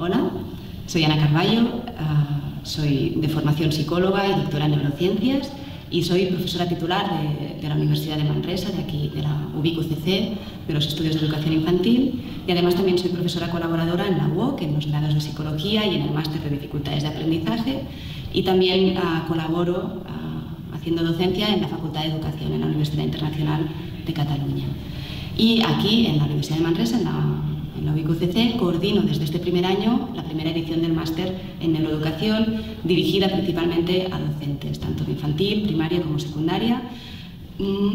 Hola, soy Ana Carballo, soy de formación psicóloga y doctora en neurociencias y soy profesora titular de la Universidad de Manresa, de aquí, de la UVic-UCC, de los estudios de educación infantil, y además también soy profesora colaboradora en la UOC, en los grados de psicología y en el máster de dificultades de aprendizaje, y también colaboro haciendo docencia en la Facultad de Educación en la Universidad Internacional de Cataluña. Y aquí, en la Universidad de Manresa, en la UIC-CC, coordino desde este primer año la primera edición del máster en neuroeducación, dirigida principalmente a docentes, tanto de infantil, primaria como secundaria,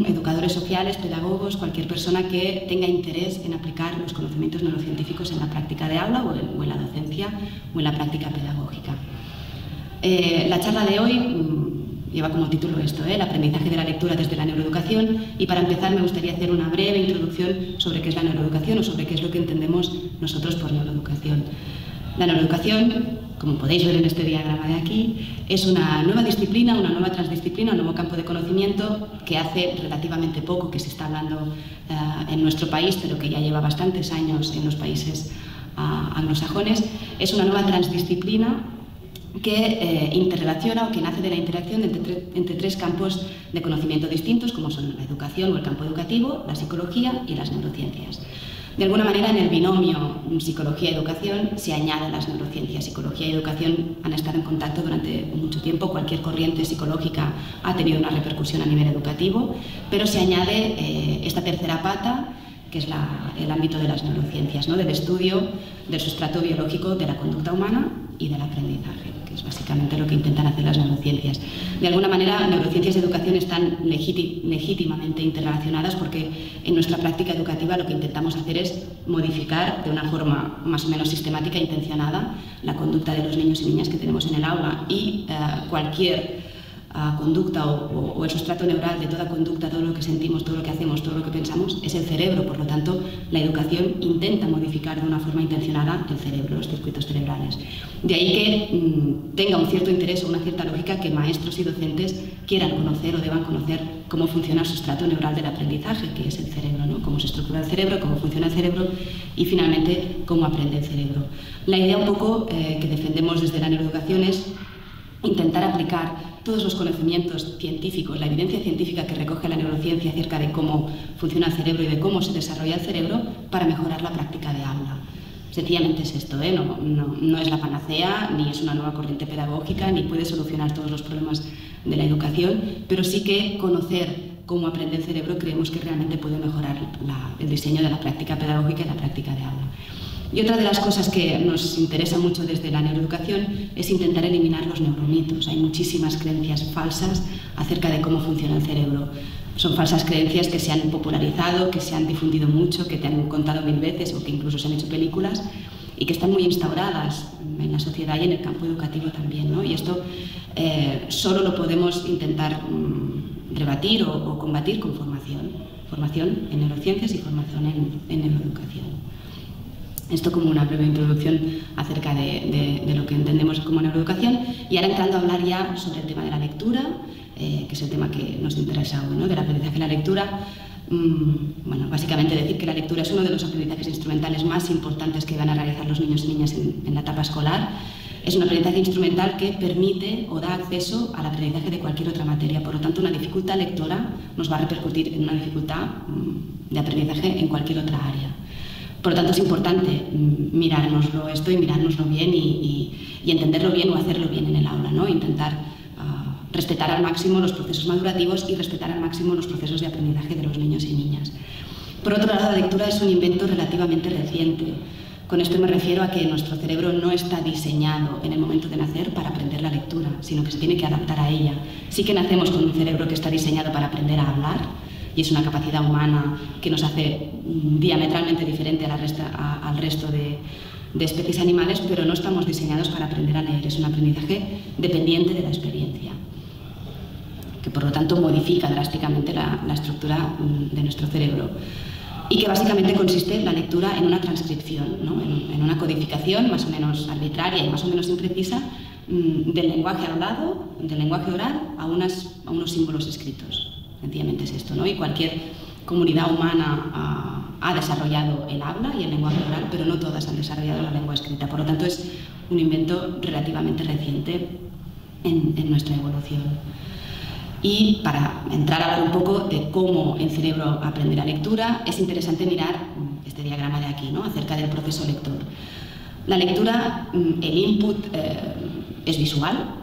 educadores sociales, pedagogos, cualquier persona que tenga interés en aplicar los conocimientos neurocientíficos en la práctica de aula o en la docencia o en la práctica pedagógica. La charla de hoy lleva como título esto, el aprendizaje de la lectura desde la neuroeducación, y para empezar me gustaría hacer una breve introducción sobre qué es la neuroeducación o sobre qué es lo que entendemos nosotros por neuroeducación. La neuroeducación, como podéis ver en este diagrama de aquí, es una nueva disciplina, una nueva transdisciplina, un nuevo campo de conocimiento que hace relativamente poco que se está hablando en nuestro país, pero que ya lleva bastantes años en los países anglosajones. Es una nueva transdisciplina que interrelaciona o que nace de la interacción entre tres campos de conocimiento distintos, como son la educación o el campo educativo, la psicología y las neurociencias. De alguna manera, en el binomio psicología-educación se añaden las neurociencias. Psicología y educación han estado en contacto durante mucho tiempo, cualquier corriente psicológica ha tenido una repercusión a nivel educativo, pero se añade esta tercera pata, que es el ámbito de las neurociencias, ¿no? Del estudio del sustrato biológico de la conducta humana y del aprendizaje, que es básicamente lo que intentan hacer las neurociencias. De alguna manera, neurociencias y educación están legítimamente interrelacionadas, porque en nuestra práctica educativa lo que intentamos hacer es modificar de una forma más o menos sistemática e intencionada la conducta de los niños y niñas que tenemos en el aula, y cualquier conducta o el sustrato neural de toda conducta, todo lo que sentimos, todo lo que hacemos, todo lo que pensamos, es el cerebro. Por lo tanto, la educación intenta modificar de una forma intencionada el cerebro, los circuitos cerebrales. De ahí que tenga un cierto interés o una cierta lógica que maestros y docentes quieran conocer o deban conocer cómo funciona el sustrato neural del aprendizaje, que es el cerebro, ¿no? Cómo se estructura el cerebro, cómo funciona el cerebro y, finalmente, cómo aprende el cerebro. La idea un poco que defendemos desde la neuroeducación es intentar aplicar todos los conocimientos científicos, la evidencia científica que recoge la neurociencia acerca de cómo funciona el cerebro y de cómo se desarrolla el cerebro, para mejorar la práctica de aula. Sencillamente es esto, ¿eh? No es la panacea, ni es una nueva corriente pedagógica, ni puede solucionar todos los problemas de la educación, pero sí que conocer cómo aprende el cerebro creemos que realmente puede mejorar el diseño de la práctica pedagógica y la práctica de aula. Y otra de las cosas que nos interesa mucho desde la neuroeducación es intentar eliminar los neuromitos. Hay muchísimas creencias falsas acerca de cómo funciona el cerebro. Son falsas creencias que se han popularizado, que se han difundido mucho, que te han contado mil veces o que incluso se han hecho películas, y que están muy instauradas en la sociedad y en el campo educativo también, ¿no? Y esto solo lo podemos intentar rebatir o combatir con formación en neurociencias y formación en neuroeducación. Esto como una breve introducción acerca de lo que entendemos como neuroeducación, y ahora entrando a hablar ya sobre el tema de la lectura, que es el tema que nos interesa hoy, ¿no? Del aprendizaje de la lectura. Bueno, básicamente decir que la lectura es uno de los aprendizajes instrumentales más importantes que van a realizar los niños y niñas en la etapa escolar. Es un aprendizaje instrumental que permite o da acceso al aprendizaje de cualquier otra materia. Por lo tanto, una dificultad lectora nos va a repercutir en una dificultad de aprendizaje en cualquier otra área. Por lo tanto, es importante mirárnoslo esto y mirárnoslo bien y entenderlo bien o hacerlo bien en el aula, ¿no? Intentar respetar al máximo los procesos madurativos y respetar al máximo los procesos de aprendizaje de los niños y niñas. Por otro lado, la lectura es un invento relativamente reciente. Con esto me refiero a que nuestro cerebro no está diseñado en el momento de nacer para aprender la lectura, sino que se tiene que adaptar a ella. Sí que nacemos con un cerebro que está diseñado para aprender a hablar, y es una capacidad humana que nos hace diametralmente diferente al resto de especies animales, pero no estamos diseñados para aprender a leer. Es un aprendizaje dependiente de la experiencia, que por lo tanto modifica drásticamente la estructura de nuestro cerebro, y que básicamente consiste la lectura en una transcripción, ¿no? en una codificación más o menos arbitraria y más o menos imprecisa del lenguaje hablado, del lenguaje oral, a unos símbolos escritos. Sencillamente es esto, ¿no? Y cualquier comunidad humana ha desarrollado el habla y el lenguaje oral, pero no todas han desarrollado la lengua escrita. Por lo tanto, es un invento relativamente reciente en nuestra evolución. Y para entrar a hablar un poco de cómo el cerebro aprende la lectura, es interesante mirar este diagrama de aquí, ¿no?, acerca del proceso lector. La lectura, el input es visual.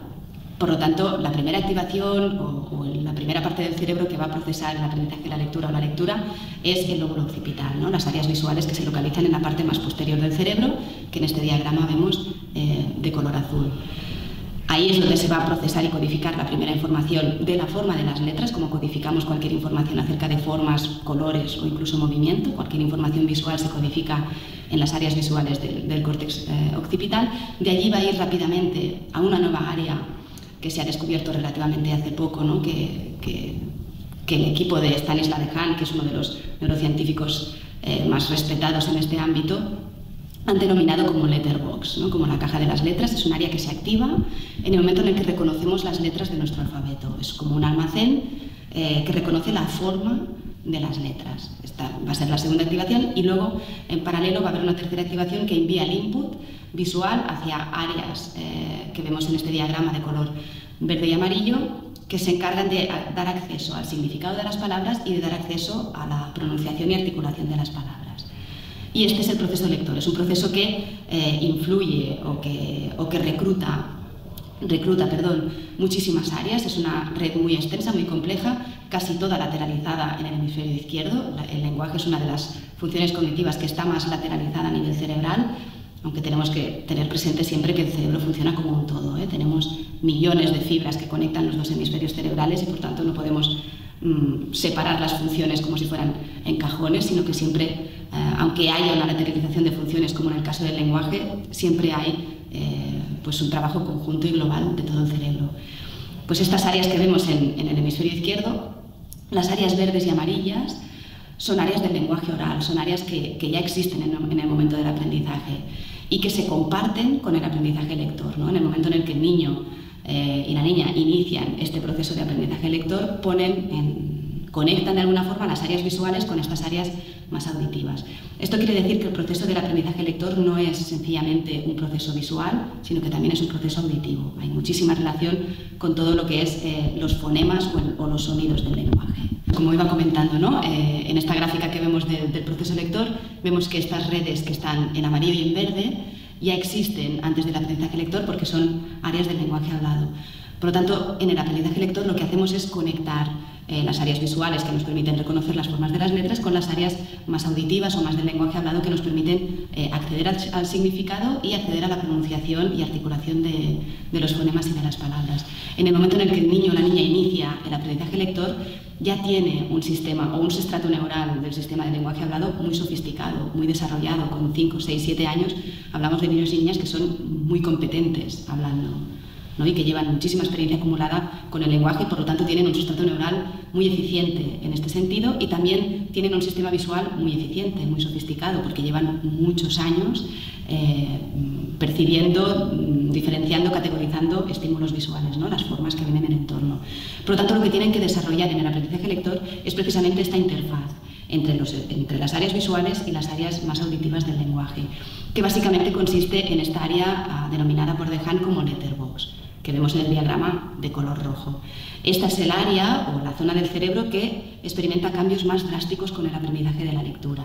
Por lo tanto, la primera activación o la primera parte del cerebro que va a procesar el aprendizaje de la lectura o la lectura es el lóbulo occipital, ¿no?, las áreas visuales que se localizan en la parte más posterior del cerebro, que en este diagrama vemos de color azul. Ahí es donde se va a procesar y codificar la primera información de la forma de las letras, como codificamos cualquier información acerca de formas, colores o incluso movimiento. Cualquier información visual se codifica en las áreas visuales del córtex occipital. De allí va a ir rápidamente a una nueva área que se ha descubierto relativamente hace poco, ¿no?, que el equipo de Stanislas Dehaene, que es uno de los neurocientíficos más respetados en este ámbito, han denominado como letterbox, ¿no?, como la caja de las letras. Es un área que se activa en el momento en el que reconocemos las letras de nuestro alfabeto. Es como un almacén que reconoce la forma de las letras. Esta va a ser la segunda activación, y luego en paralelo va a haber una tercera activación que envía el input visual hacia áreas que vemos en este diagrama de color verde y amarillo, que se encargan de dar acceso al significado de las palabras y de dar acceso a la pronunciación y articulación de las palabras. Y este es el proceso lector. Es un proceso que influye o que recluta muchísimas áreas. Es una red muy extensa, muy compleja, casi toda lateralizada en el hemisferio izquierdo. El lenguaje es una de las funciones cognitivas que está más lateralizada a nivel cerebral, aunque tenemos que tener presente siempre que el cerebro funciona como un todo, ¿eh? Tenemos millones de fibras que conectan los dos hemisferios cerebrales y por tanto no podemos separar las funciones como si fueran en cajones, sino que siempre, aunque haya una lateralización de funciones como en el caso del lenguaje, siempre hay pues un trabajo conjunto y global de todo el cerebro. Pues estas áreas que vemos en el hemisferio izquierdo, las áreas verdes y amarillas, son áreas del lenguaje oral, son áreas que ya existen en el momento del aprendizaje y que se comparten con el aprendizaje lector, ¿no? En el momento en el que el niño y la niña inician este proceso de aprendizaje lector, conectan de alguna forma las áreas visuales con estas áreas más auditivas. Esto quiere decir que el proceso del aprendizaje lector no es sencillamente un proceso visual, sino que también es un proceso auditivo. Hay muchísima relación con todo lo que es los fonemas o los sonidos del lenguaje. Como iba comentando, ¿no?, en esta gráfica que vemos del proceso lector, vemos que estas redes que están en amarillo y en verde ya existen antes del aprendizaje lector porque son áreas del lenguaje hablado. Por lo tanto, en el aprendizaje lector lo que hacemos es conectar las áreas visuales que nos permiten reconocer las formas de las letras con las áreas más auditivas o más del lenguaje hablado que nos permiten acceder al significado y acceder a la pronunciación y articulación de los fonemas y de las palabras. En el momento en el que el niño o la niña inicia el aprendizaje lector, ya tiene un sistema o un sustrato neural del sistema de lenguaje hablado muy sofisticado, muy desarrollado. Con 5, 6, 7 años hablamos de niños y niñas que son muy competentes hablando, ¿no?, y que llevan muchísima experiencia acumulada con el lenguaje y por lo tanto tienen un sustrato neural muy eficiente en este sentido, y también tienen un sistema visual muy eficiente, muy sofisticado, porque llevan muchos años percibiendo, diferenciando, categorizando estímulos visuales, ¿no?, las formas que vienen en el entorno. Por lo tanto, lo que tienen que desarrollar en el aprendizaje lector es precisamente esta interfaz entre las áreas visuales y las áreas más auditivas del lenguaje, que básicamente consiste en esta área denominada por Dehaene como letterbox, que vemos en el diagrama de color rojo. Esta es el área o la zona del cerebro que experimenta cambios más drásticos con el aprendizaje de la lectura.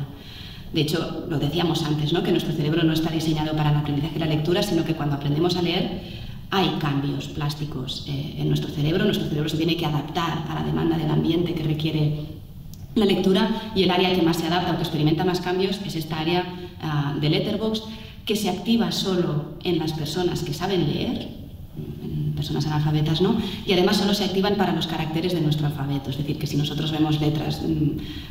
De hecho, lo decíamos antes, ¿no?, que nuestro cerebro no está diseñado para el aprendizaje de la lectura, sino que cuando aprendemos a leer hay cambios plásticos en nuestro cerebro. Nuestro cerebro se tiene que adaptar a la demanda del ambiente que requiere la lectura, y el área que más se adapta o que experimenta más cambios es esta área de letterbox, que se activa solo en las personas que saben leer, en personas analfabetas, ¿no?, y además solo se activan para los caracteres de nuestro alfabeto. Es decir, que si nosotros vemos letras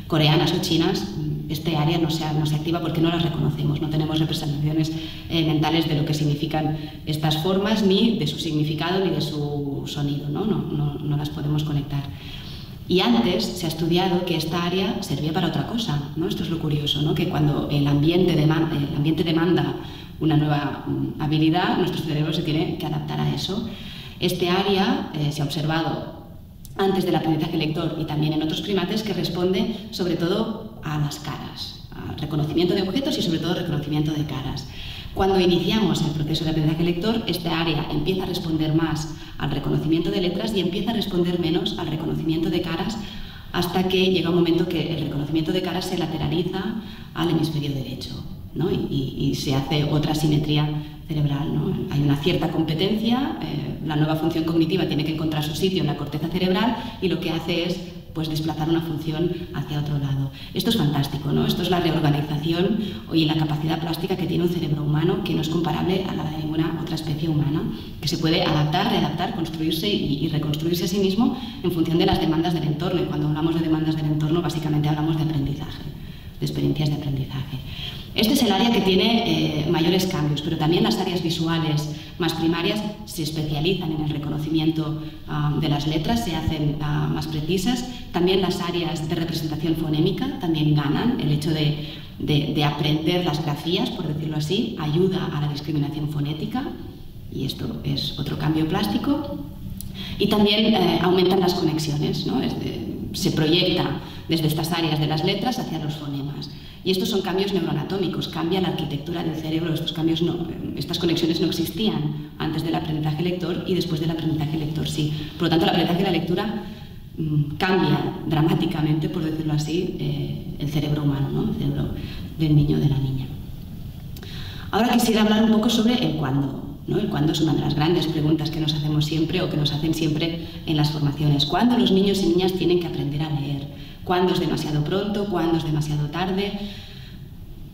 coreanas o chinas, este área no se activa porque no las reconocemos, no tenemos representaciones mentales de lo que significan estas formas, ni de su significado, ni de su sonido, ¿no? No las podemos conectar. Y antes se ha estudiado que esta área servía para otra cosa, ¿no? Esto es lo curioso, ¿no?, que cuando el ambiente demanda una nueva habilidad, nuestro cerebro se tiene que adaptar a eso. Este área se ha observado antes del aprendizaje lector y también en otros primates, que responde sobre todo a las caras, al reconocimiento de objetos y sobre todo reconocimiento de caras. Cuando iniciamos el proceso de aprendizaje lector, esta área empieza a responder más al reconocimiento de letras y empieza a responder menos al reconocimiento de caras, hasta que llega un momento que el reconocimiento de caras se lateraliza al hemisferio derecho, ¿no? y se hace otra asimetría cerebral, ¿no? Hay una cierta competencia, la nueva función cognitiva tiene que encontrar su sitio en la corteza cerebral y lo que hace es pues desplazar una función hacia otro lado. Esto es fantástico, ¿no? Esto es la reorganización y la capacidad plástica que tiene un cerebro humano, que no es comparable a la de ninguna otra especie humana, que se puede adaptar, readaptar, construirse y reconstruirse a sí mismo en función de las demandas del entorno. Y cuando hablamos de demandas del entorno, básicamente hablamos de aprendizaje, de experiencias de aprendizaje. Este es el área que tiene mayores cambios, pero también las áreas visuales más primarias se especializan en el reconocimiento de las letras, se hacen más precisas. También las áreas de representación fonémica también ganan. El hecho de aprender las grafías, por decirlo así, ayuda a la discriminación fonética, y esto es otro cambio plástico. Y también aumentan las conexiones, ¿no? Se proyecta desde estas áreas de las letras hacia los fonemas. Y estos son cambios neuroanatómicos, cambia la arquitectura del cerebro. Estas conexiones no existían antes del aprendizaje lector y después del aprendizaje lector sí. Por lo tanto, el aprendizaje de la lectura cambia dramáticamente, por decirlo así, el cerebro humano, ¿no? El cerebro del niño o de la niña. Ahora quisiera hablar un poco sobre el cuándo, ¿no? El cuándo es una de las grandes preguntas que nos hacemos siempre, o que nos hacen siempre en las formaciones. ¿Cuándo los niños y niñas tienen que aprender a leer? ¿Cuándo es demasiado pronto? ¿Cuándo es demasiado tarde?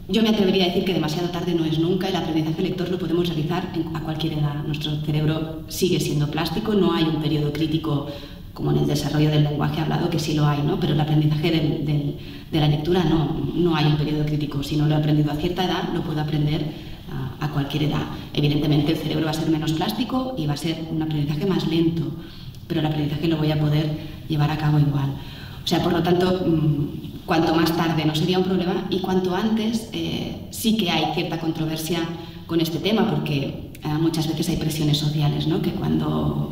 Yo me atrevería a decir que demasiado tarde no es nunca. El aprendizaje lector lo podemos realizar a cualquier edad. Nuestro cerebro sigue siendo plástico, no hay un periodo crítico como en el desarrollo del lenguaje hablado, que sí lo hay, ¿no? Pero el aprendizaje de la lectura no hay un periodo crítico. Si no lo he aprendido a cierta edad, lo puedo aprender a cualquier edad. Evidentemente el cerebro va a ser menos plástico y va a ser un aprendizaje más lento, pero el aprendizaje lo voy a poder llevar a cabo igual. O sea, por lo tanto, cuanto más tarde no sería un problema, y cuanto antes sí que hay cierta controversia con este tema, porque muchas veces hay presiones sociales, ¿no? Que cuanto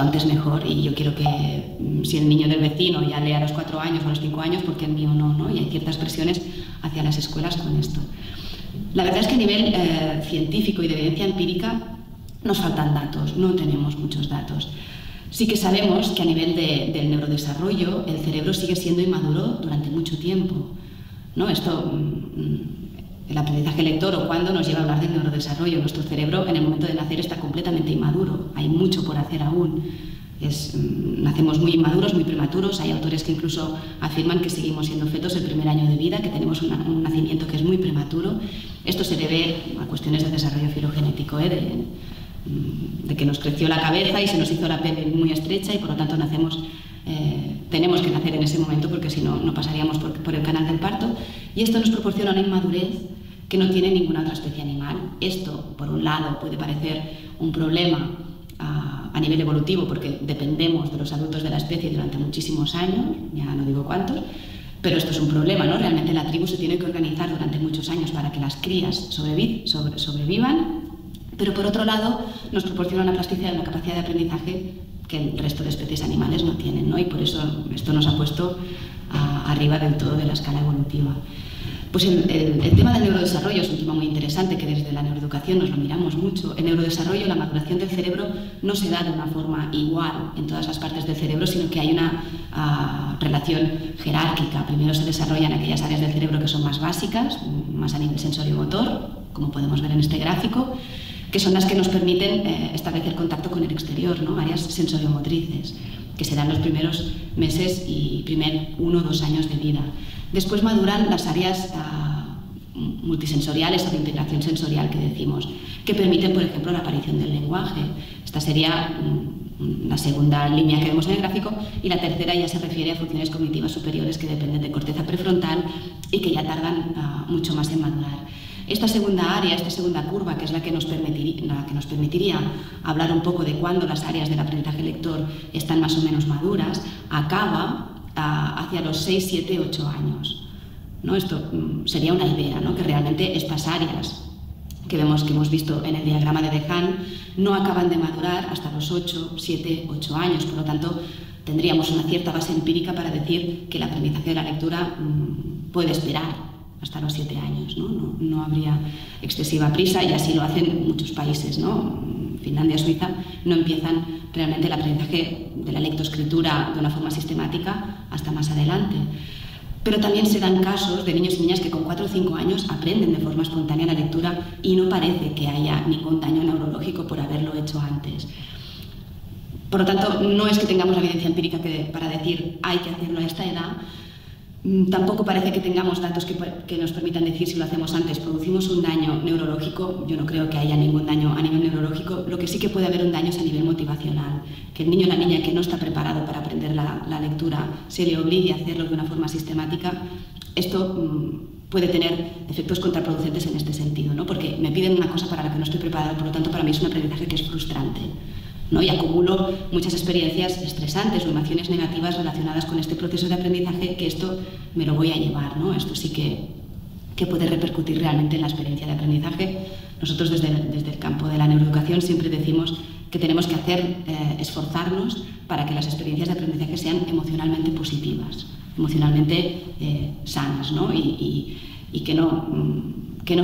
antes mejor, y yo quiero que si el niño del vecino ya lee a los 4 años o a los 5 años, porque el mío no, y hay ciertas presiones hacia las escuelas con esto. La verdad es que a nivel científico y de evidencia empírica nos faltan datos, no tenemos muchos datos. Sí que sabemos que a nivel del neurodesarrollo el cerebro sigue siendo inmaduro durante mucho tiempo, ¿no? Esto, el aprendizaje lector o cuándo, nos lleva a hablar del neurodesarrollo. Nuestro cerebro en el momento de nacer está completamente inmaduro, hay mucho por hacer aún. Nacemos muy inmaduros, muy prematuros. Hay autores que incluso afirman que seguimos siendo fetos el primer año de vida, que tenemos un nacimiento que es muy prematuro. Esto se debe a cuestiones de desarrollo filogenético, de que nos creció la cabeza y se nos hizo la piel muy estrecha, y por lo tanto tenemos que nacer en ese momento, porque si no, no pasaríamos por el canal del parto. Y esto nos proporciona una inmadurez que no tiene ninguna otra especie animal. Esto, por un lado, puede parecer un problema a nivel evolutivo, porque dependemos de los adultos de la especie durante muchísimos años, ya no digo cuántos, pero esto es un problema, ¿no? Realmente la tribu se tiene que organizar durante muchos años para que las crías sobrevivan. Pero por otro lado nos proporciona una plasticidad y una capacidad de aprendizaje que el resto de especies animales no tienen, ¿no? Y por eso esto nos ha puesto arriba del todo de la escala evolutiva. Pues el tema del neurodesarrollo es un tema muy interesante, que desde la neuroeducación nos lo miramos mucho. El neurodesarrollo, la maduración del cerebro, no se da de una forma igual en todas las partes del cerebro, sino que hay una relación jerárquica. Primero se desarrollan aquellas áreas del cerebro que son más básicas, más a nivel sensorio-motor, como podemos ver en este gráfico, que son las que nos permiten establecer contacto con el exterior, ¿no? Áreas sensoriomotrices, que se dan los primeros meses y primer 1 o 2 años de vida. Después maduran las áreas multisensoriales o de integración sensorial, que decimos, que permiten, por ejemplo, la aparición del lenguaje. Esta sería la segunda línea que vemos en el gráfico, y la tercera ya se refiere a funciones cognitivas superiores que dependen de corteza prefrontal y que ya tardan mucho más en madurar. Esta segunda área, esta segunda curva, que es la que nos permitiría hablar un poco de cuándo las áreas del aprendizaje lector están más o menos maduras, acaba hacia los 6, 7, 8 años, ¿no? Esto sería una idea, ¿no? Que realmente estas áreas que hemos visto en el diagrama de Dehaene no acaban de madurar hasta los 8, 7, 8 años. Por lo tanto, tendríamos una cierta base empírica para decir que el aprendizaje de la lectura puede esperar hasta los 7 años, ¿no? No habría excesiva prisa, y así lo hacen muchos países, ¿no? Finlandia, Suiza, no empiezan realmente el aprendizaje de la lectoescritura de una forma sistemática hasta más adelante. Pero también se dan casos de niños y niñas que con 4 o 5 años aprenden de forma espontánea la lectura y no parece que haya ningún daño neurológico por haberlo hecho antes. Por lo tanto, no es que tengamos la evidencia empírica para decir hay que hacerlo a esta edad. Tampoco parece que tengamos datos que nos permitan decir si lo hacemos antes producimos un daño neurológico. Yo no creo que haya ningún daño a nivel neurológico. Lo que sí que puede haber un daño es a nivel motivacional, que el niño o la niña que no está preparado para aprender la lectura se le obligue a hacerlo de una forma sistemática. Esto puede tener efectos contraproducentes en este sentido, ¿no? Porque me piden una cosa para la que no estoy preparado, por lo tanto para mí es un aprendizaje que es frustrante, ¿no? Y acumulo muchas experiencias estresantes o emociones negativas relacionadas con este proceso de aprendizaje, que esto me lo voy a llevar, ¿no? Esto sí que puede repercutir realmente en la experiencia de aprendizaje. Nosotros desde el campo de la neuroeducación siempre decimos que tenemos que esforzarnos para que las experiencias de aprendizaje sean emocionalmente positivas, emocionalmente sanas, ¿no? Y que no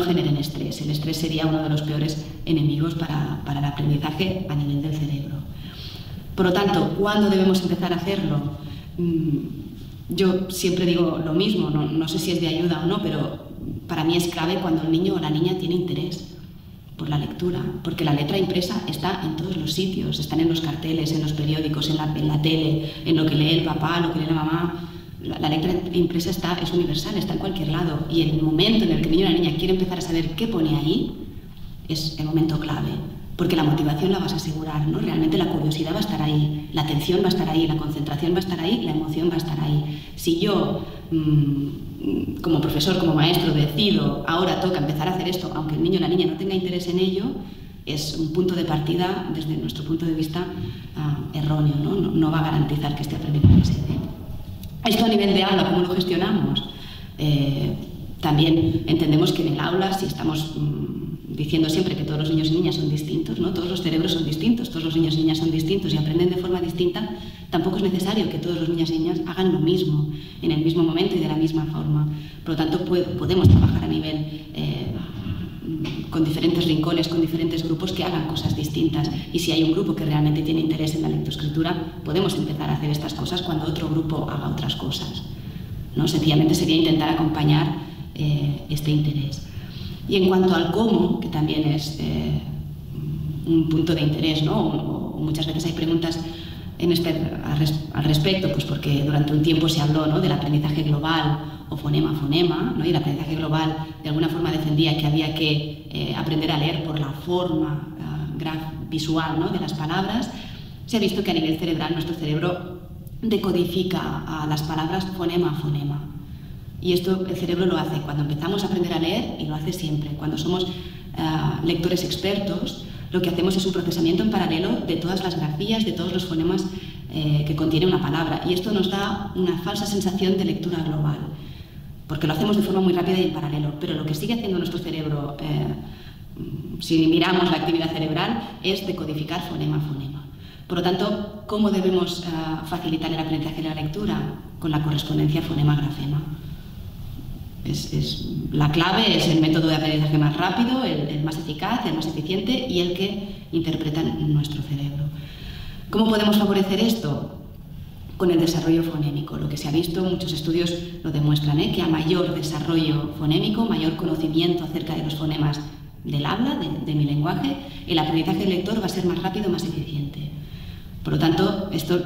generen estrés. El estrés sería uno de los peores enemigos para el aprendizaje a nivel del cerebro. Por lo tanto, ¿cuándo debemos empezar a hacerlo? Yo siempre digo lo mismo, no sé si es de ayuda o no, pero para mí es clave cuando el niño o la niña tiene interés por la lectura, porque la letra impresa está en todos los sitios, están en los carteles, en los periódicos, en la tele, en lo que lee el papá, lo que lee la mamá. La letra impresa es universal, está en cualquier lado, y el momento en el que el niño o la niña quiere empezar a saber qué pone ahí es el momento clave, porque la motivación la vas a asegurar, ¿no? Realmente la curiosidad va a estar ahí, la atención va a estar ahí, la concentración va a estar ahí, la emoción va a estar ahí. Si yo, como profesor, como maestro, decido ahora toca empezar a hacer esto, aunque el niño o la niña no tenga interés en ello, es un punto de partida, desde nuestro punto de vista, erróneo, ¿no? No va a garantizar que este aprendizaje se dé. Esto a nivel de aula, ¿cómo lo gestionamos? También entendemos que en el aula, si estamos diciendo siempre que todos los niños y niñas son distintos, ¿no? Todos los cerebros son distintos, todos los niños y niñas son distintos y aprenden de forma distinta, tampoco es necesario que todos los niños y niñas hagan lo mismo, en el mismo momento y de la misma forma. Por lo tanto, podemos trabajar a nivel con diferentes rincones, con diferentes grupos que hagan cosas distintas, y si hay un grupo que realmente tiene interés en la lectoescritura, podemos empezar a hacer estas cosas cuando otro grupo haga otras cosas, ¿no? Sencillamente sería intentar acompañar este interés. Y en cuanto al cómo, que también es un punto de interés, ¿no? O muchas veces hay preguntas al respecto, pues porque durante un tiempo se habló, ¿no?, del aprendizaje global o fonema-fonema, ¿no? Y el aprendizaje global de alguna forma defendía que había que aprender a leer por la forma visual, ¿no?, de las palabras. Se ha visto que a nivel cerebral nuestro cerebro decodifica a las palabras fonema-fonema, y esto el cerebro lo hace cuando empezamos a aprender a leer, y lo hace siempre. Cuando somos lectores expertos, lo que hacemos es un procesamiento en paralelo de todas las grafías, de todos los fonemas que contiene una palabra, y esto nos da una falsa sensación de lectura global, porque lo hacemos de forma muy rápida y en paralelo. Pero lo que sigue haciendo nuestro cerebro, si miramos la actividad cerebral, es decodificar fonema a fonema. Por lo tanto, ¿cómo debemos facilitar el aprendizaje de la lectura? Con la correspondencia fonema-grafema. Es la clave, es el método de aprendizaje más rápido, el más eficaz, el más eficiente y el que interpreta nuestro cerebro. ¿Cómo podemos favorecer esto? Con el desarrollo fonémico. Lo que se ha visto, muchos estudios lo demuestran, que a mayor desarrollo fonémico, mayor conocimiento acerca de los fonemas del habla, de mi lenguaje, el aprendizaje del lector va a ser más rápido, más eficiente. Por lo tanto, esto,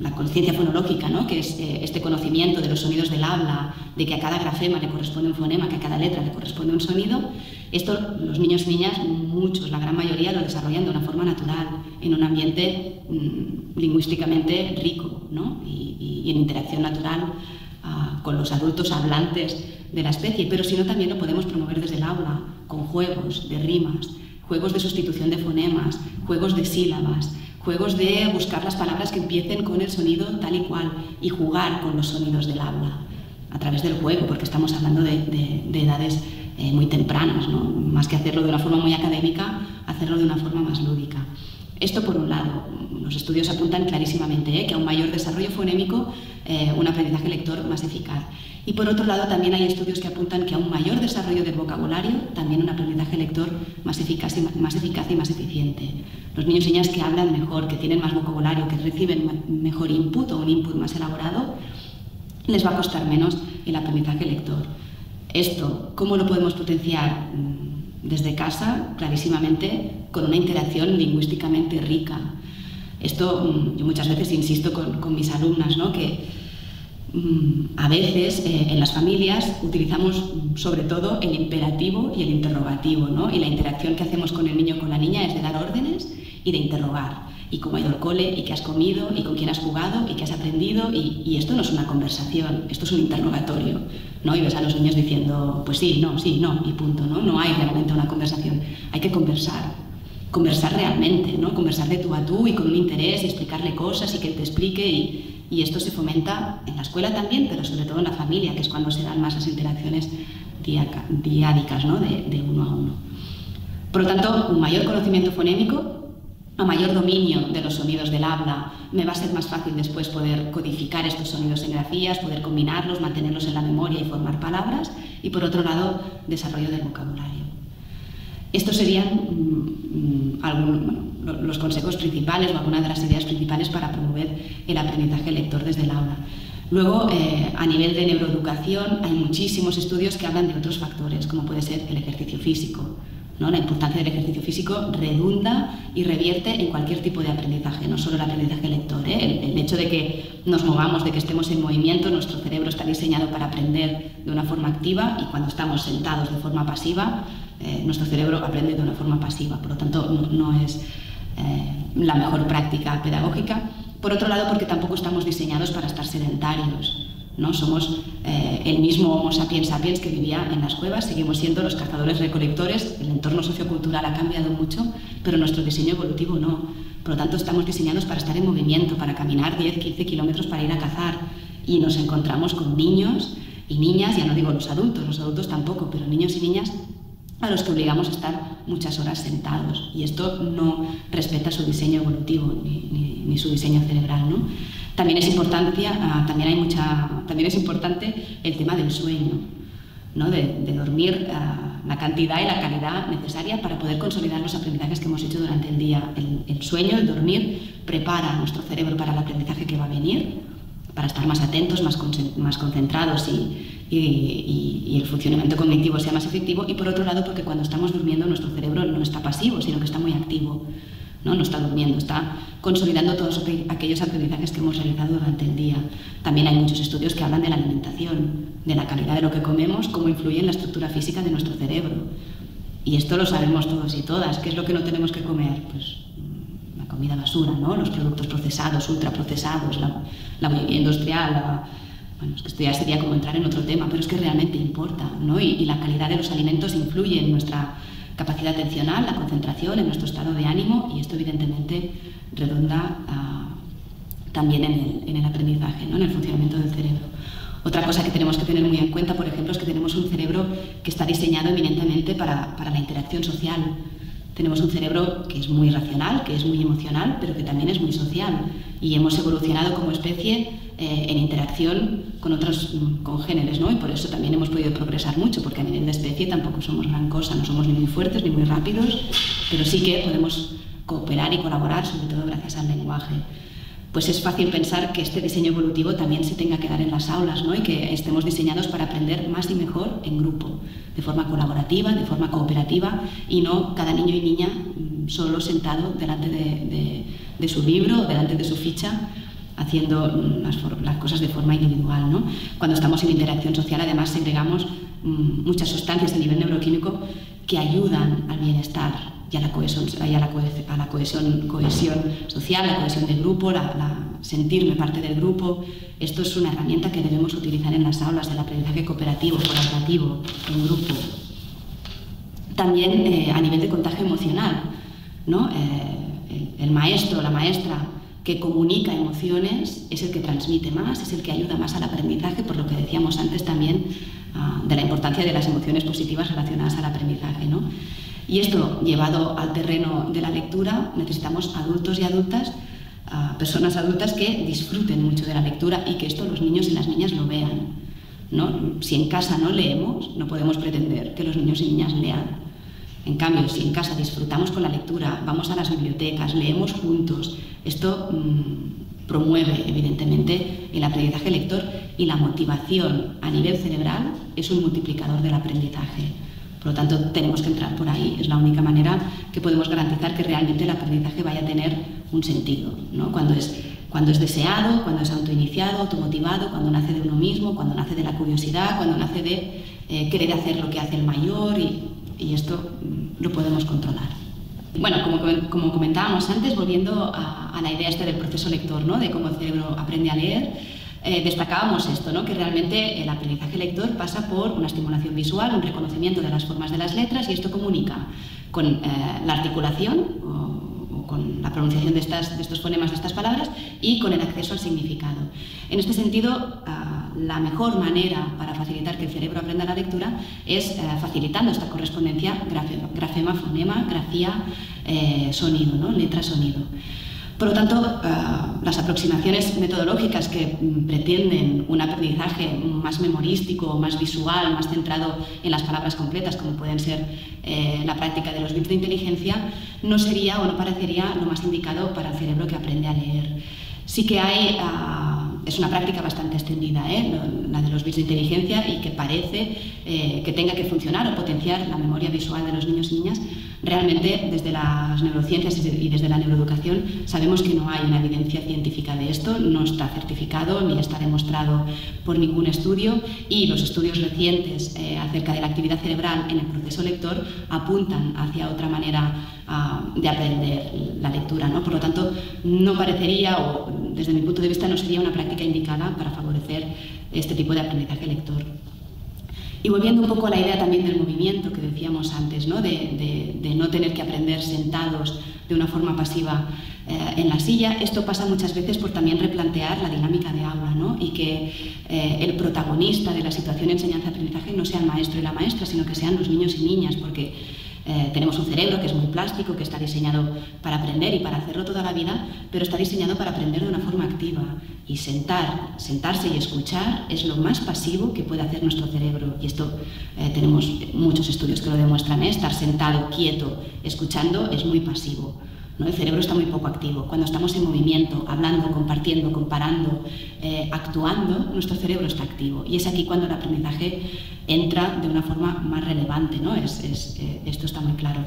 la conciencia fonológica, ¿no?, que es este conocimiento de los sonidos del habla, de que a cada grafema le corresponde un fonema, que a cada letra le corresponde un sonido, esto los niños y niñas, muchos, la gran mayoría, lo desarrollan de una forma natural, en un ambiente lingüísticamente rico, ¿no?, y en interacción natural con los adultos hablantes de la especie. Pero si no, también lo podemos promover desde el aula, con juegos de rimas, juegos de sustitución de fonemas, juegos de sílabas, juegos de buscar las palabras que empiecen con el sonido tal y cual, y jugar con los sonidos del habla a través del juego, porque estamos hablando de edades muy tempranas, ¿no? Más que hacerlo de una forma muy académica, hacerlo de una forma más lúdica. Esto por un lado. Los estudios apuntan clarísimamente que a un mayor desarrollo fonémico, un aprendizaje lector más eficaz. Y por otro lado, también hay estudios que apuntan que a un mayor desarrollo del vocabulario, también un aprendizaje lector más eficaz y más eficiente. Los niños y niñas que hablan mejor, que tienen más vocabulario, que reciben mejor input o un input más elaborado, les va a costar menos el aprendizaje lector. Esto, ¿cómo lo podemos potenciar? Desde casa, clarísimamente, con una interacción lingüísticamente rica. Esto yo muchas veces insisto con mis alumnas, ¿no? Que a veces en las familias utilizamos sobre todo el imperativo y el interrogativo, ¿no? Y la interacción que hacemos con el niño o con la niña es de dar órdenes y de interrogar. Y cómo ha ido el cole, y qué has comido, y con quién has jugado, y qué has aprendido. Y esto no es una conversación, esto es un interrogatorio, ¿no? Y ves a los niños diciendo, pues sí, no, y punto, ¿no? No hay realmente una conversación, hay que conversar realmente, ¿no? Conversar de tú a tú y con un interés, y explicarle cosas y que él te explique. Y esto se fomenta en la escuela también, pero sobre todo en la familia, que es cuando se dan más las interacciones diádicas, ¿no? de uno a uno. Por lo tanto, un mayor conocimiento fonémico, a mayor dominio de los sonidos del habla, me va a ser más fácil después poder codificar estos sonidos en grafías, poder combinarlos, mantenerlos en la memoria y formar palabras, y por otro lado, desarrollo del vocabulario. Estos serían los consejos principales o algunas de las ideas principales para promover el aprendizaje lector desde el aula. Luego, a nivel de neuroeducación, hay muchísimos estudios que hablan de otros factores, como puede ser el ejercicio físico, ¿no? La importancia del ejercicio físico redunda y revierte en cualquier tipo de aprendizaje, no solo el aprendizaje lector, ¿eh? El hecho de que nos movamos, de que estemos en movimiento, nuestro cerebro está diseñado para aprender de una forma activa, y cuando estamos sentados de forma pasiva, nuestro cerebro aprende de una forma pasiva. Por lo tanto, no es la mejor práctica pedagógica. Por otro lado, porque tampoco estamos diseñados para estar sedentarios, ¿no? Somos el mismo Homo sapiens sapiens que vivía en las cuevas, seguimos siendo los cazadores-recolectores, el entorno sociocultural ha cambiado mucho, pero nuestro diseño evolutivo no. Por lo tanto, estamos diseñados para estar en movimiento, para caminar 10-15 kilómetros para ir a cazar, y nos encontramos con niños y niñas, ya no digo los adultos tampoco, pero niños y niñas a los que obligamos a estar muchas horas sentados, y esto no respeta su diseño evolutivo ni su diseño cerebral, ¿no? También es importante el tema del sueño, ¿no? De dormir la cantidad y la calidad necesaria para poder consolidar los aprendizajes que hemos hecho durante el día. El sueño, el dormir, prepara nuestro cerebro para el aprendizaje que va a venir, para estar más atentos, más concentrados y el funcionamiento cognitivo sea más efectivo. Y por otro lado, porque cuando estamos durmiendo nuestro cerebro no está pasivo, sino que está muy activo, ¿no? No está durmiendo, está consolidando todos aquellos aprendizajes que hemos realizado durante el día. También hay muchos estudios que hablan de la alimentación, de la calidad de lo que comemos, cómo influye en la estructura física de nuestro cerebro. Y esto lo sabemos todos y todas. ¿Qué es lo que no tenemos que comer? Pues la comida basura, ¿no? Los productos procesados, ultraprocesados, la bebida industrial, bueno, es que esto ya sería como entrar en otro tema, pero es que realmente importa, ¿no? Y la calidad de los alimentos influye en nuestra capacidad atencional, la concentración, en nuestro estado de ánimo, y esto evidentemente redunda también en el aprendizaje, ¿no? En el funcionamiento del cerebro. Otra cosa que tenemos que tener muy en cuenta, por ejemplo, es que tenemos un cerebro que está diseñado eminentemente para la interacción social. Tenemos un cerebro que es muy racional, que es muy emocional, pero que también es muy social, y hemos evolucionado como especie en interacción con otros congéneres, ¿no? Y por eso también hemos podido progresar mucho, porque a nivel de especie tampoco somos gran cosa, no somos ni muy fuertes ni muy rápidos, pero sí que podemos cooperar y colaborar, sobre todo gracias al lenguaje. Pues es fácil pensar que este diseño evolutivo también se tenga que dar en las aulas, ¿no? Y que estemos diseñados para aprender más y mejor en grupo, de forma colaborativa, de forma cooperativa, y no cada niño y niña solo sentado delante de su libro o delante de su ficha, haciendo las cosas de forma individual, ¿no? Cuando estamos en interacción social, además, segregamos muchas sustancias a nivel neuroquímico que ayudan al bienestar y a la cohesión social, la cohesión del grupo, sentirme parte del grupo. Esto es una herramienta que debemos utilizar en las aulas, del aprendizaje cooperativo, colaborativo, en grupo. También a nivel de contagio emocional, ¿no? El maestro o la maestra que comunica emociones es el que transmite más, es el que ayuda más al aprendizaje, por lo que decíamos antes también de la importancia de las emociones positivas relacionadas al aprendizaje, ¿no? Y esto, llevado al terreno de la lectura, necesitamos adultos y adultas, personas adultas que disfruten mucho de la lectura y que esto los niños y las niñas lo vean, ¿no? Si en casa no leemos, no podemos pretender que los niños y niñas lean. En cambio, si en casa disfrutamos con la lectura, vamos a las bibliotecas, leemos juntos, esto promueve, evidentemente, el aprendizaje lector, y la motivación a nivel cerebral es un multiplicador del aprendizaje. Por lo tanto, tenemos que entrar por ahí. Es la única manera que podemos garantizar que realmente el aprendizaje vaya a tener un sentido, ¿no? Cuando es deseado, cuando es autoiniciado, automotivado, cuando nace de uno mismo, cuando nace de la curiosidad, cuando nace de querer hacer lo que hace el mayor, y esto lo podemos controlar. Bueno, como comentábamos antes, volviendo a la idea del proceso lector, ¿no? De cómo el cerebro aprende a leer, destacábamos esto, ¿no? Que realmente el aprendizaje lector pasa por una estimulación visual, un reconocimiento de las formas de las letras, y esto comunica con la articulación o con la pronunciación de estos fonemas, de estas palabras, y con el acceso al significado. En este sentido, la mejor manera para facilitar que el cerebro aprenda la lectura es facilitando esta correspondencia grafema, fonema, grafía, sonido, ¿no? Letra, sonido. Por lo tanto, las aproximaciones metodológicas que pretenden un aprendizaje más memorístico, más visual, más centrado en las palabras concretas, como pueden ser la práctica de los bits de inteligencia, no sería o no parecería lo más indicado para el cerebro que aprende a leer. Sí que hay, es una práctica bastante extendida, la de los bits de inteligencia, y que parece que tenga que funcionar o potenciar la memoria visual de los niños y niñas. Realmente, desde las neurociencias y desde la neuroeducación, sabemos que no hay una evidencia científica de esto, no está certificado ni está demostrado por ningún estudio, y los estudios recientes acerca de la actividad cerebral en el proceso lector apuntan hacia otra manera de aprender la lectura, ¿no? Por lo tanto, no parecería, o desde mi punto de vista, no sería una práctica indicada para favorecer este tipo de aprendizaje lector. Y volviendo un poco a la idea también del movimiento que decíamos antes, ¿no? De no tener que aprender sentados de una forma pasiva en la silla, esto pasa muchas veces por también replantear la dinámica de aula, ¿no? Y que el protagonista de la situación de enseñanza-aprendizaje no sea el maestro y la maestra, sino que sean los niños y niñas, porque tenemos un cerebro que es muy plástico, que está diseñado para aprender y para hacerlo toda la vida, pero está diseñado para aprender de una forma activa. Y sentarse y escuchar es lo más pasivo que puede hacer nuestro cerebro. Y esto tenemos muchos estudios que lo demuestran, ¿eh? Estar sentado, quieto, escuchando es muy pasivo, ¿no? El cerebro está muy poco activo. Cuando estamos en movimiento, hablando, compartiendo, comparando, actuando, nuestro cerebro está activo. Y es aquí cuando el aprendizaje entra de una forma más relevante, ¿no? Esto está muy claro.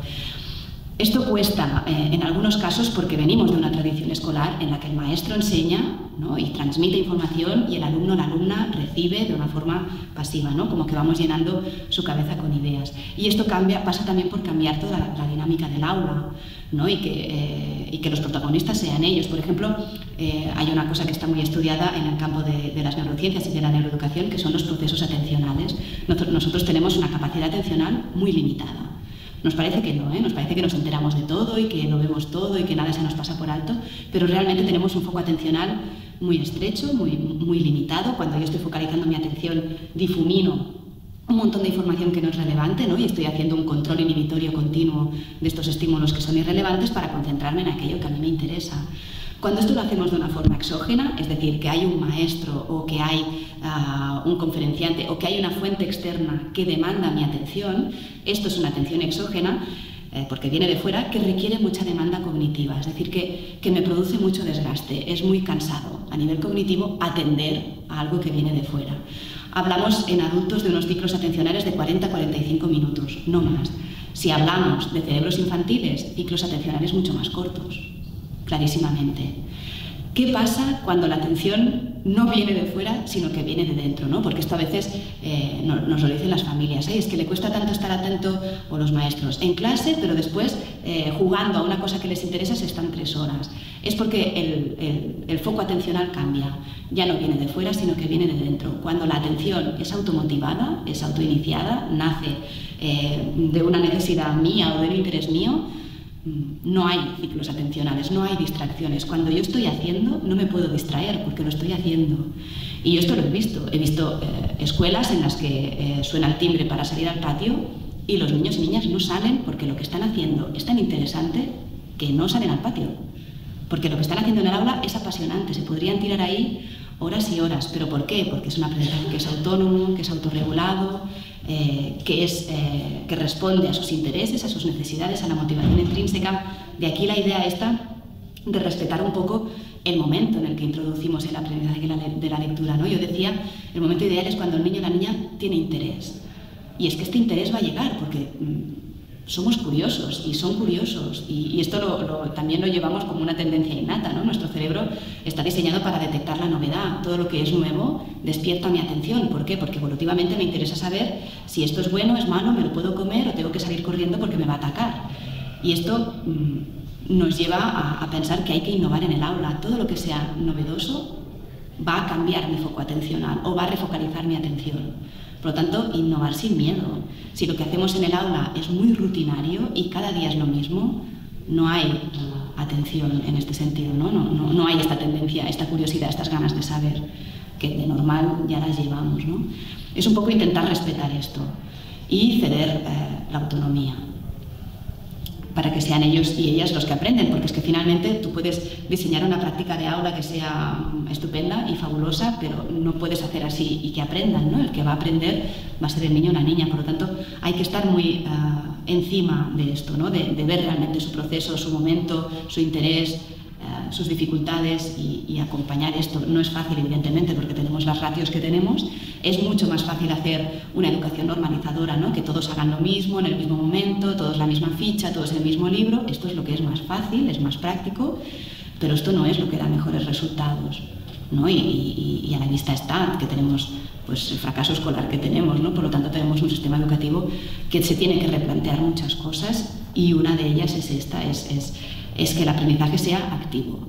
Esto cuesta en algunos casos porque venimos de una tradición escolar en la que el maestro enseña, ¿no? Y transmite información, y el alumno o la alumna recibe de una forma pasiva, ¿no? Como que vamos llenando su cabeza con ideas. Y esto pasa también por cambiar toda la dinámica del aula, ¿no? Y que los protagonistas sean ellos. Por ejemplo, hay una cosa que está muy estudiada en el campo de las neurociencias y de la neuroeducación, que son los procesos atencionales. Nosotros tenemos una capacidad atencional muy limitada. Nos parece que no, ¿eh? Nos parece que nos enteramos de todo y que lo vemos todo y que nada se nos pasa por alto, pero realmente tenemos un foco atencional muy estrecho, muy limitado. Cuando yo estoy focalizando mi atención, difumino un montón de información que no es relevante, ¿no? Y estoy haciendo un control inhibitorio continuo de estos estímulos que son irrelevantes para concentrarme en aquello que a mí me interesa. Cuando esto lo hacemos de una forma exógena, es decir, que hay un maestro o que hay un conferenciante o que hay una fuente externa que demanda mi atención, esto es una atención exógena porque viene de fuera, que requiere mucha demanda cognitiva, es decir, que me produce mucho desgaste, es muy cansado a nivel cognitivo atender a algo que viene de fuera. Hablamos en adultos de unos ciclos atencionales de 40-45 minutos, no más. Si hablamos de cerebros infantiles, ciclos atencionales mucho más cortos. Clarísimamente. ¿Qué pasa cuando la atención no viene de fuera, sino que viene de dentro, ¿no? Porque esto a veces nos lo dicen las familias, ¿eh? Es que le cuesta tanto estar atento, o los maestros, en clase, pero después jugando a una cosa que les interesa se están 3 horas. Es porque el foco atencional cambia, ya no viene de fuera, sino que viene de dentro. Cuando la atención es automotivada, es autoiniciada, nace de una necesidad mía o de un interés mío, no hay ciclos atencionales, no hay distracciones. Cuando yo estoy haciendo, no me puedo distraer porque lo estoy haciendo. Y yo esto lo he visto. He visto escuelas en las que suena el timbre para salir al patio Y los niños y niñas no salen porque lo que están haciendo es tan interesante que no salen al patio. Porque lo que están haciendo en el aula es apasionante, se podrían tirar ahí horas y horas. ¿Pero por qué? Porque es un aprendizaje que es autónomo, que es autorregulado, que responde a sus intereses, a sus necesidades, a la motivación intrínseca. De aquí la idea esta de respetar un poco el momento en el que introducimos el aprendizaje de la lectura, ¿no? Yo decía, el momento ideal es cuando el niño o la niña tiene interés. Y es que este interés va a llegar porque somos curiosos y son curiosos. Y esto también lo llevamos como una tendencia innata, ¿no? Nuestro cerebro está diseñado para detectar la novedad. Todo lo que es nuevo despierta mi atención. ¿Por qué? Porque evolutivamente me interesa saber si esto es bueno, es malo, me lo puedo comer o tengo que salir corriendo porque me va a atacar. Y esto nos lleva a pensar que hay que innovar en el aula. Todo lo que sea novedoso va a cambiar mi foco atencional o va a refocalizar mi atención. Por lo tanto, innovar sin miedo. Si lo que hacemos en el aula es muy rutinario y cada día es lo mismo, no hay atención en este sentido, ¿no? No hay esta tendencia, esta curiosidad, estas ganas de saber que de normal ya las llevamos, ¿no? Es un poco intentar respetar esto y ceder la autonomía para que sean ellos y ellas los que aprenden, porque es que finalmente tú puedes diseñar una práctica de aula que sea estupenda y fabulosa, pero no puedes hacer así y que aprendan, ¿no? El que va a aprender va a ser el niño o la niña, por lo tanto hay que estar muy encima de esto, ¿no? De ver realmente su proceso, su momento, su interés, sus dificultades y acompañar esto. No es fácil, evidentemente, porque tenemos las ratios que tenemos. Es mucho más fácil hacer una educación normalizadora, ¿no? Que todos hagan lo mismo en el mismo momento, todos la misma ficha, todos el mismo libro. Esto es lo que es más fácil, es más práctico, pero esto no es lo que da mejores resultados, ¿no? Y a la vista está que tenemos pues, el fracaso escolar que tenemos, ¿no? Por lo tanto tenemos un sistema educativo que se tiene que replantear muchas cosas y una de ellas es esta, es que el aprendizaje sea activo,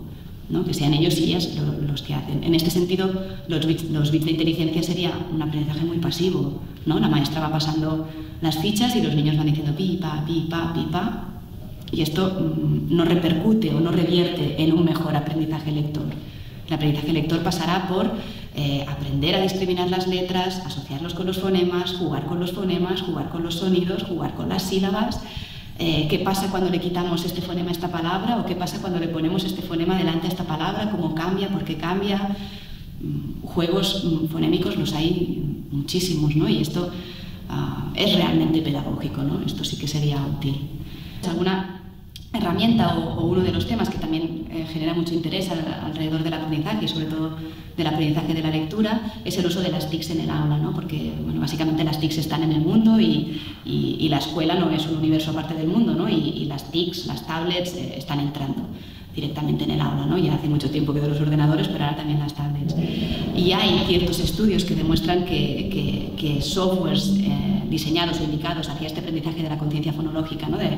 ¿no? Que sean ellos y ellas los que hacen. En este sentido, los bits de inteligencia sería un aprendizaje muy pasivo, ¿no? La maestra va pasando las fichas y los niños van diciendo pipa, pipa, pipa, y esto no repercute o no revierte en un mejor aprendizaje lector. El aprendizaje lector pasará por aprender a discriminar las letras, asociarlos con los fonemas, jugar con los fonemas, jugar con los sonidos, jugar con las sílabas. ¿Qué pasa cuando le quitamos este fonema a esta palabra? ¿O qué pasa cuando le ponemos este fonema delante a esta palabra? ¿Cómo cambia? ¿Por qué cambia? Juegos fonémicos los hay muchísimos, ¿no? Y esto es realmente pedagógico, ¿no? Esto sí que sería útil. ¿Alguna herramienta o uno de los temas que también genera mucho interés alrededor del aprendizaje y sobre todo del aprendizaje de la lectura es el uso de las TICs en el aula, ¿no? Porque bueno, básicamente las TICs están en el mundo y la escuela no es un universo aparte del mundo, ¿no? Y las TICs, las tablets están entrando directamente en el aula, ¿no? Ya hace mucho tiempo que de los ordenadores, pero ahora también las tablets. Y hay ciertos estudios que demuestran que softwares diseñados o indicados hacia este aprendizaje de la conciencia fonológica, ¿no? De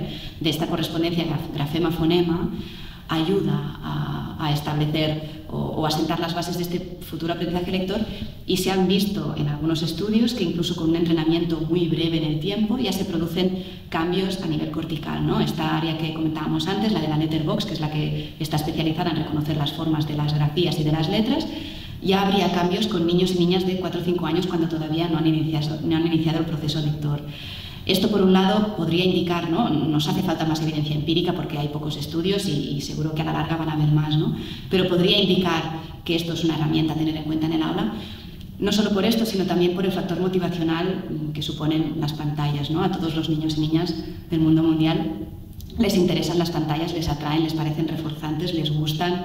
esta correspondencia grafema-fonema, ayuda a establecer o a sentar las bases de este futuro aprendizaje lector y se han visto en algunos estudios que incluso con un entrenamiento muy breve en el tiempo ya se producen cambios a nivel cortical, ¿no? Esta área que comentábamos antes, la de la letterbox, que es la que está especializada en reconocer las formas de las grafías y de las letras, ya habría cambios con niños y niñas de 4 o 5 años cuando todavía no han iniciado el proceso lector. Esto, por un lado, podría indicar, ¿no? Nos hace falta más evidencia empírica porque hay pocos estudios y seguro que a la larga van a haber más, ¿no? Pero podría indicar que esto es una herramienta a tener en cuenta en el aula, no solo por esto, sino también por el factor motivacional que suponen las pantallas, ¿no? A todos los niños y niñas del mundo mundial les interesan las pantallas, les atraen, les parecen reforzantes, les gustan.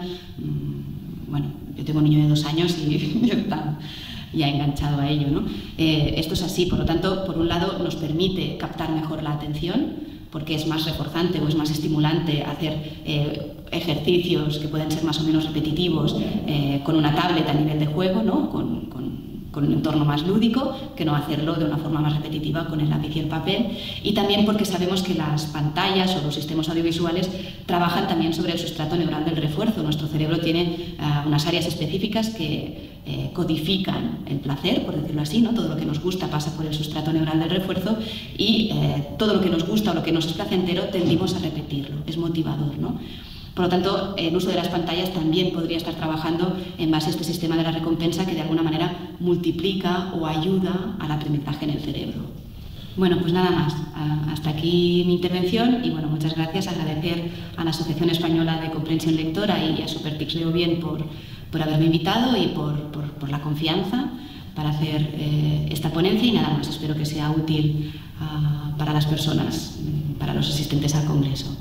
Bueno, yo tengo un niño de 2 años y ya he enganchado a ello, ¿no? Esto es así, por lo tanto, por un lado nos permite captar mejor la atención porque es más reforzante o es más estimulante hacer ejercicios que pueden ser más o menos repetitivos con una tablet a nivel de juego, ¿no? Con un entorno más lúdico, que no hacerlo de una forma más repetitiva con el lápiz y el papel, y también porque sabemos que las pantallas o los sistemas audiovisuales trabajan también sobre el sustrato neural del refuerzo. Nuestro cerebro tiene unas áreas específicas que codifican el placer, por decirlo así, ¿no? Todo lo que nos gusta pasa por el sustrato neural del refuerzo y todo lo que nos gusta o lo que nos es placentero tendimos a repetirlo, es motivador, ¿no? Por lo tanto, el uso de las pantallas también podría estar trabajando en base a este sistema de la recompensa que de alguna manera multiplica o ayuda al aprendizaje en el cerebro. Bueno, pues nada más. Hasta aquí mi intervención y bueno, muchas gracias. Agradecer a la Asociación Española de Comprensión Lectora y a Superpix Leo Bien por haberme invitado y por la confianza para hacer esta ponencia y nada más. Espero que sea útil para las personas, para los asistentes al Congreso.